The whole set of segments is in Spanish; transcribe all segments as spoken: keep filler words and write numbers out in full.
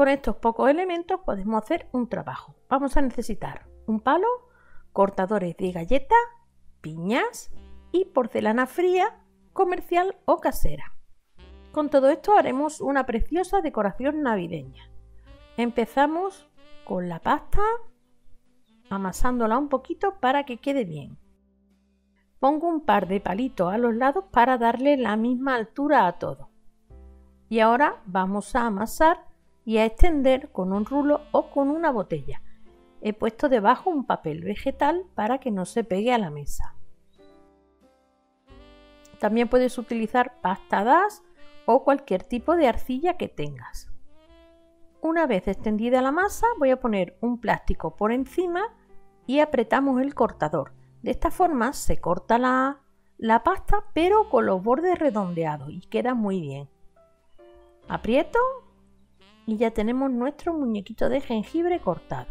Con estos pocos elementos podemos hacer un trabajo. Vamos a necesitar un palo, cortadores de galleta, piñas y porcelana fría, comercial o casera. Con todo esto haremos una preciosa decoración navideña. Empezamos con la pasta, amasándola un poquito para que quede bien. Pongo un par de palitos a los lados para darle la misma altura a todo. Y ahora vamos a amasar y a extender con un rulo o con una botella. He puesto debajo un papel vegetal para que no se pegue a la mesa. También puedes utilizar pasta D A S o cualquier tipo de arcilla que tengas. Una vez extendida la masa, voy a poner un plástico por encima y apretamos el cortador. De esta forma se corta la, la pasta, pero con los bordes redondeados y queda muy bien. Aprieto y ya tenemos nuestro muñequito de jengibre cortado.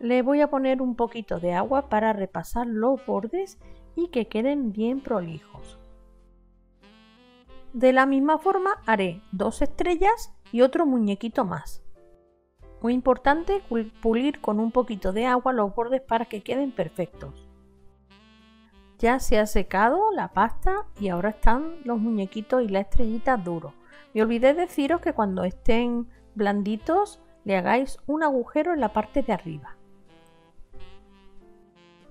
Le voy a poner un poquito de agua para repasar los bordes y que queden bien prolijos. De la misma forma haré dos estrellas y otro muñequito más. Muy importante pulir con un poquito de agua los bordes para que queden perfectos. Ya se ha secado la pasta y ahora están los muñequitos y la estrellita duros. Me olvidé deciros que cuando estén blanditos le hagáis un agujero en la parte de arriba.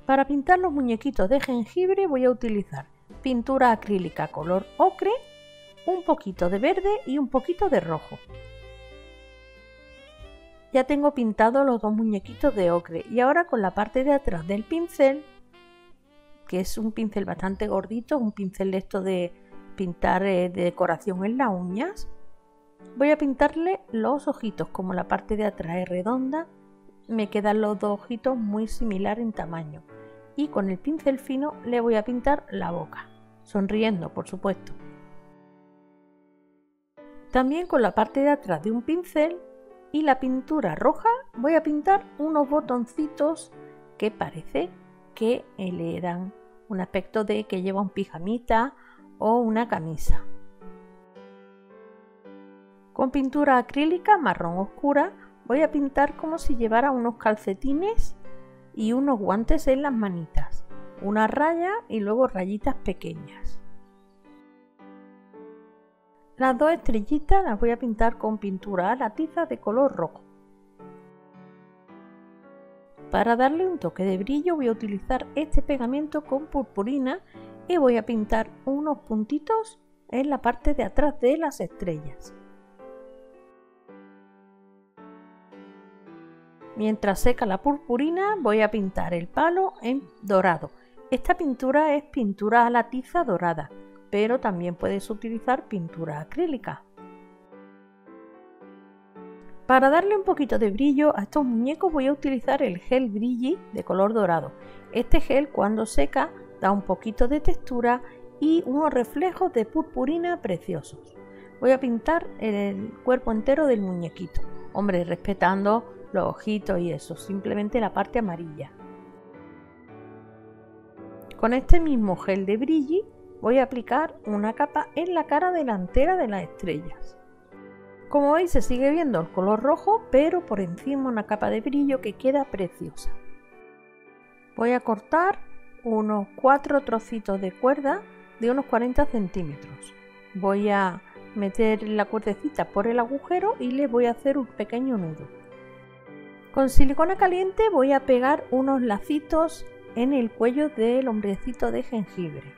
Para pintar los muñequitos de jengibre voy a utilizar pintura acrílica color ocre, un poquito de verde y un poquito de rojo. Ya tengo pintados los dos muñequitos de ocre y ahora con la parte de atrás del pincel, que es un pincel bastante gordito, un pincel de esto de pintar de decoración en las uñas, voy a pintarle los ojitos. Como la parte de atrás es redonda, me quedan los dos ojitos muy similares en tamaño y con el pincel fino le voy a pintar la boca, sonriendo por supuesto. También con la parte de atrás de un pincel y la pintura roja voy a pintar unos botoncitos que parece que le dan un aspecto de que lleva un pijamita o una camisa. Con pintura acrílica marrón oscura voy a pintar como si llevara unos calcetines y unos guantes en las manitas, una raya y luego rayitas pequeñas. Las dos estrellitas las voy a pintar con pintura a la tiza de color rojo. Para darle un toque de brillo voy a utilizar este pegamento con purpurina y voy a pintar unos puntitos en la parte de atrás de las estrellas. Mientras seca la purpurina voy a pintar el palo en dorado. Esta pintura es pintura a la tiza dorada, pero también puedes utilizar pintura acrílica. Para darle un poquito de brillo a estos muñecos voy a utilizar el gel brilli de color dorado. Este gel cuando seca da un poquito de textura y unos reflejos de purpurina preciosos. Voy a pintar el cuerpo entero del muñequito, hombre, respetando los ojitos y eso, simplemente la parte amarilla. Con este mismo gel de brilli voy a aplicar una capa en la cara delantera de las estrellas. Como veis se sigue viendo el color rojo, pero por encima una capa de brillo que queda preciosa. Voy a cortar unos cuatro trocitos de cuerda de unos cuarenta centímetros. Voy a meter la cuerdecita por el agujero y le voy a hacer un pequeño nudo. Con silicona caliente voy a pegar unos lacitos en el cuello del hombrecito de jengibre.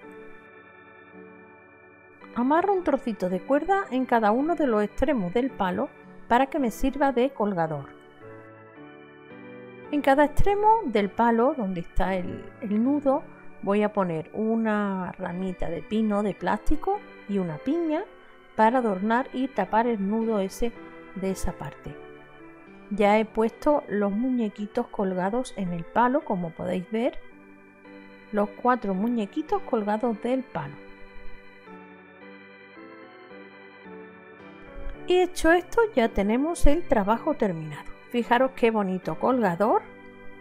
Amarro un trocito de cuerda en cada uno de los extremos del palo para que me sirva de colgador. En cada extremo del palo, donde está el, el nudo, voy a poner una ramita de pino de plástico y una piña para adornar y tapar el nudo ese de esa parte. Ya he puesto los muñequitos colgados en el palo, como podéis ver, los cuatro muñequitos colgados del palo. Y hecho esto ya tenemos el trabajo terminado. Fijaros qué bonito colgador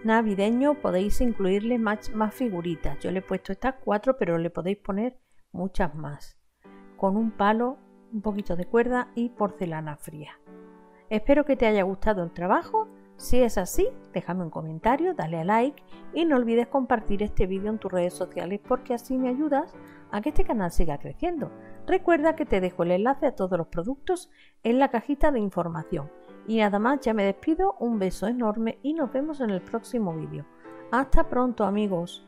navideño, podéis incluirle más, más figuritas. Yo le he puesto estas cuatro, pero le podéis poner muchas más. Con un palo, un poquito de cuerda y porcelana fría. Espero que te haya gustado el trabajo. Si es así, déjame un comentario, dale a like y no olvides compartir este vídeo en tus redes sociales porque así me ayudas a que este canal siga creciendo. Recuerda que te dejo el enlace a todos los productos en la cajita de información. Y nada más, ya me despido, un beso enorme y nos vemos en el próximo vídeo. Hasta pronto, amigos.